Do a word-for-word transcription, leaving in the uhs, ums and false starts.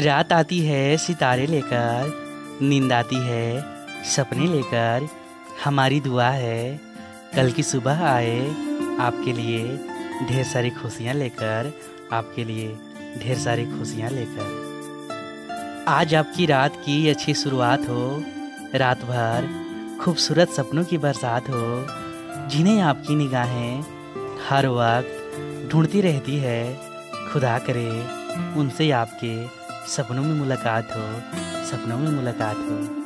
रात आती है सितारे लेकर, नींद आती है सपने लेकर। हमारी दुआ है कल की सुबह आए आपके लिए ढेर सारी खुशियाँ लेकर, आपके लिए ढेर सारी खुशियाँ लेकर। आज आपकी रात की अच्छी शुरुआत हो, रात भर खूबसूरत सपनों की बरसात हो, जिन्हें आपकी निगाहें हर वक्त ढूंढती रहती है। खुदा करे उनसे आपके सपनों में मुलाकात हो, सपनों में मुलाकात हो।